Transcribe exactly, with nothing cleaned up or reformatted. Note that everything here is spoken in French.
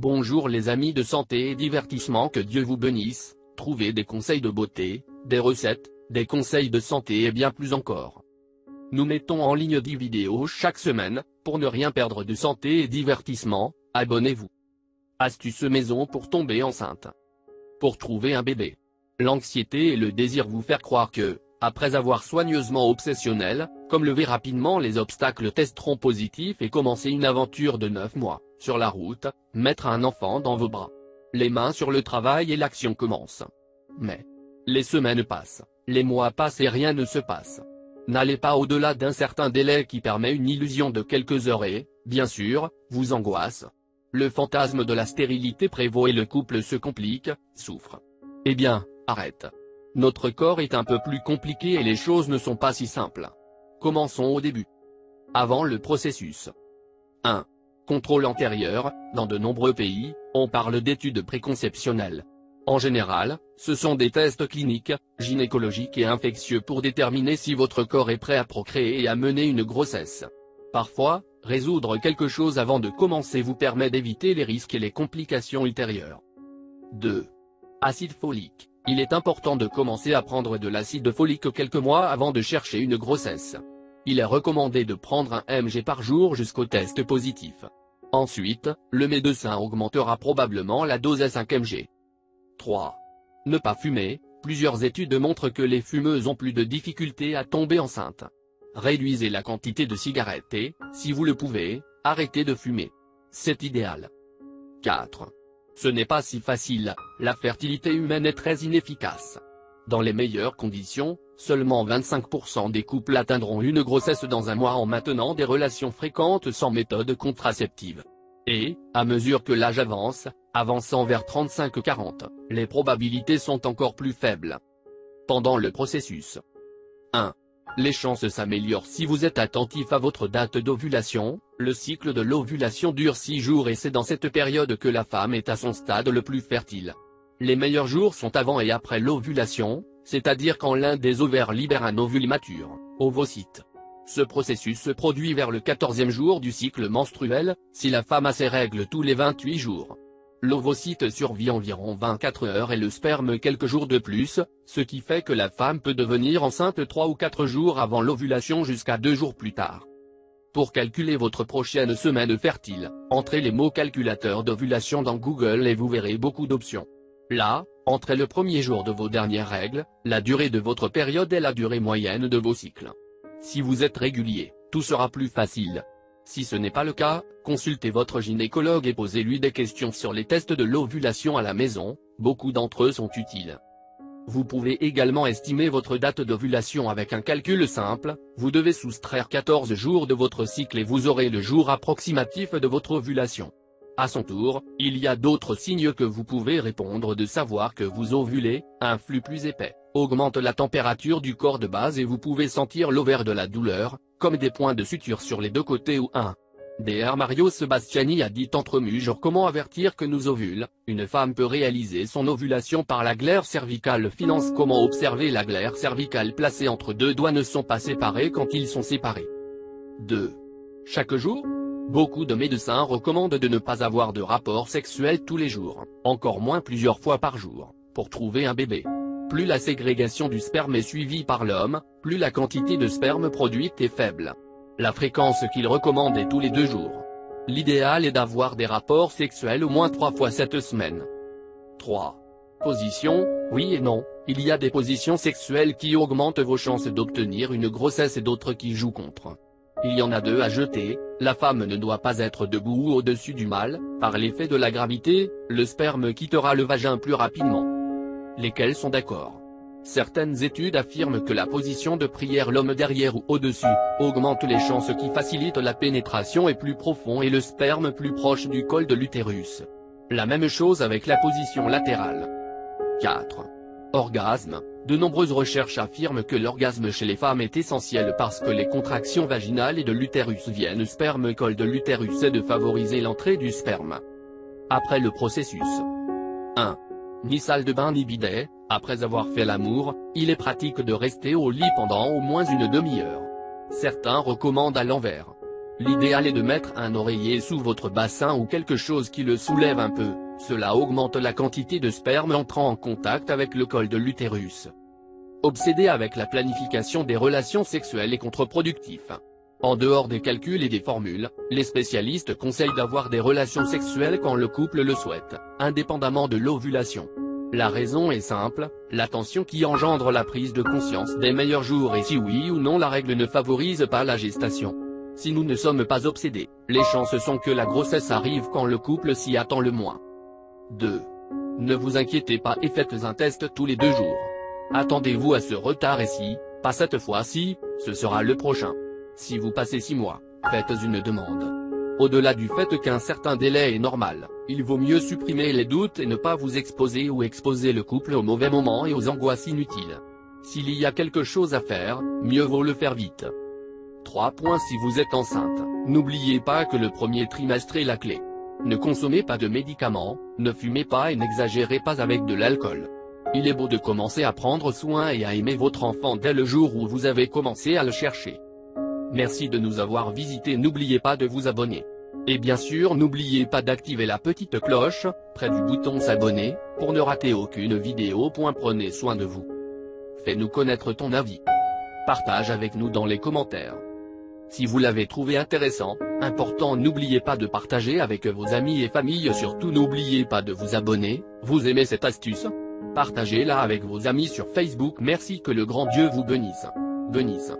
Bonjour les amis de santé et divertissement, que Dieu vous bénisse. Trouvez des conseils de beauté, des recettes, des conseils de santé et bien plus encore. Nous mettons en ligne dix vidéos chaque semaine, pour ne rien perdre de santé et divertissement, abonnez-vous. Astuces maison pour tomber enceinte. Pour trouver un bébé. L'anxiété et le désir vous faire croire que, après avoir soigneusement obsessionnel, comme lever rapidement les obstacles testeront positifs et commencer une aventure de neuf mois, sur la route, mettre un enfant dans vos bras. Les mains sur le travail et l'action commence. Mais, les semaines passent, les mois passent et rien ne se passe. N'allez pas au-delà d'un certain délai qui permet une illusion de quelques heures et, bien sûr, vous angoisse. Le fantasme de la stérilité prévaut et le couple se complique, souffre. Eh bien, arrête. Notre corps est un peu plus compliqué et les choses ne sont pas si simples. Commençons au début. Avant le processus. un. Contrôle antérieur. Dans de nombreux pays, on parle d'études préconceptionnelles. En général, ce sont des tests cliniques, gynécologiques et infectieux pour déterminer si votre corps est prêt à procréer et à mener une grossesse. Parfois, résoudre quelque chose avant de commencer vous permet d'éviter les risques et les complications ultérieures. deux. Acide folique. Il est important de commencer à prendre de l'acide folique quelques mois avant de chercher une grossesse. Il est recommandé de prendre un milligrammes par jour jusqu'au test positif. Ensuite, le médecin augmentera probablement la dose à cinq milligrammes. trois. Ne pas fumer. Plusieurs études montrent que les fumeuses ont plus de difficultés à tomber enceinte. Réduisez la quantité de cigarettes et, si vous le pouvez, arrêtez de fumer. C'est idéal. quatre. Ce n'est pas si facile, la fertilité humaine est très inefficace. Dans les meilleures conditions, seulement vingt-cinq pour cent des couples atteindront une grossesse dans un mois en maintenant des relations fréquentes sans méthode contraceptive. Et, à mesure que l'âge avance, avançant vers trente-cinq à quarante, les probabilités sont encore plus faibles. Pendant le processus. un. Les chances s'améliorent si vous êtes attentif à votre date d'ovulation. Le cycle de l'ovulation dure six jours et c'est dans cette période que la femme est à son stade le plus fertile. Les meilleurs jours sont avant et après l'ovulation, c'est-à-dire quand l'un des ovaires libère un ovule mature, ovocyte. Ce processus se produit vers le quatorzième jour du cycle menstruel, si la femme a ses règles tous les vingt-huit jours. L'ovocyte survit environ vingt-quatre heures et le sperme quelques jours de plus, ce qui fait que la femme peut devenir enceinte trois ou quatre jours avant l'ovulation jusqu'à deux jours plus tard. Pour calculer votre prochaine semaine fertile, entrez les mots calculateur d'ovulation dans Google et vous verrez beaucoup d'options. Là, entrez le premier jour de vos dernières règles, la durée de votre période et la durée moyenne de vos cycles. Si vous êtes régulier, tout sera plus facile. Si ce n'est pas le cas, consultez votre gynécologue et posez-lui des questions sur les tests de l'ovulation à la maison, beaucoup d'entre eux sont utiles. Vous pouvez également estimer votre date d'ovulation avec un calcul simple, vous devez soustraire quatorze jours de votre cycle et vous aurez le jour approximatif de votre ovulation. À son tour, il y a d'autres signes que vous pouvez répondre de savoir que vous ovulez, un flux plus épais, augmente la température du corps de base et vous pouvez sentir l'ovaire de la douleur, comme des points de suture sur les deux côtés ou un. docteur Mario Sebastiani a dit entre murmures comment avertir que nous ovule, une femme peut réaliser son ovulation par la glaire cervicale finance comment observer la glaire cervicale placée entre deux doigts ne sont pas séparés quand ils sont séparés. deux. Chaque jour? Beaucoup de médecins recommandent de ne pas avoir de rapport sexuel tous les jours, encore moins plusieurs fois par jour, pour trouver un bébé. Plus la ségrégation du sperme est suivie par l'homme, plus la quantité de sperme produite est faible. La fréquence qu'il recommande est tous les deux jours. L'idéal est d'avoir des rapports sexuels au moins trois fois cette semaine. trois. Position, oui et non, il y a des positions sexuelles qui augmentent vos chances d'obtenir une grossesse et d'autres qui jouent contre. Il y en a deux à jeter, la femme ne doit pas être debout ou au-dessus du mâle, par l'effet de la gravité, le sperme quittera le vagin plus rapidement. Lesquels sont d'accord. Certaines études affirment que la position de prière l'homme derrière ou au-dessus, augmente les chances qui facilitent la pénétration et plus profond et le sperme plus proche du col de l'utérus. La même chose avec la position latérale. quatre. Orgasme. De nombreuses recherches affirment que l'orgasme chez les femmes est essentiel parce que les contractions vaginales et de l'utérus viennent sperme col de l'utérus et de favoriser l'entrée du sperme. Après le processus. un. Ni salle de bain ni bidet, après avoir fait l'amour, il est pratique de rester au lit pendant au moins une demi-heure. Certains recommandent à l'envers. L'idéal est de mettre un oreiller sous votre bassin ou quelque chose qui le soulève un peu, cela augmente la quantité de sperme entrant en contact avec le col de l'utérus. Obséder avec la planification des relations sexuelles est contre-productif. En dehors des calculs et des formules, les spécialistes conseillent d'avoir des relations sexuelles quand le couple le souhaite, indépendamment de l'ovulation. La raison est simple, l'attention qui engendre la prise de conscience des meilleurs jours et si oui ou non la règle ne favorise pas la gestation. Si nous ne sommes pas obsédés, les chances sont que la grossesse arrive quand le couple s'y attend le moins. deux. Ne vous inquiétez pas et faites un test tous les deux jours. Attendez-vous à ce retard et si, pas cette fois-ci, ce sera le prochain. Si vous passez six mois, faites une demande. Au-delà du fait qu'un certain délai est normal, il vaut mieux supprimer les doutes et ne pas vous exposer ou exposer le couple au mauvais moment et aux angoisses inutiles. S'il y a quelque chose à faire, mieux vaut le faire vite. trois. Si vous êtes enceinte, n'oubliez pas que le premier trimestre est la clé. Ne consommez pas de médicaments, ne fumez pas et n'exagérez pas avec de l'alcool. Il est beau de commencer à prendre soin et à aimer votre enfant dès le jour où vous avez commencé à le chercher. Merci de nous avoir visités, n'oubliez pas de vous abonner. Et bien sûr n'oubliez pas d'activer la petite cloche, près du bouton s'abonner, pour ne rater aucune vidéo. Prenez soin de vous. Fais-nous connaître ton avis. Partage avec nous dans les commentaires. Si vous l'avez trouvé intéressant, important, n'oubliez pas de partager avec vos amis et familles. Surtout n'oubliez pas de vous abonner, vous aimez cette astuce? Partagez-la avec vos amis sur Facebook. Merci, que le grand Dieu vous bénisse. Bénisse.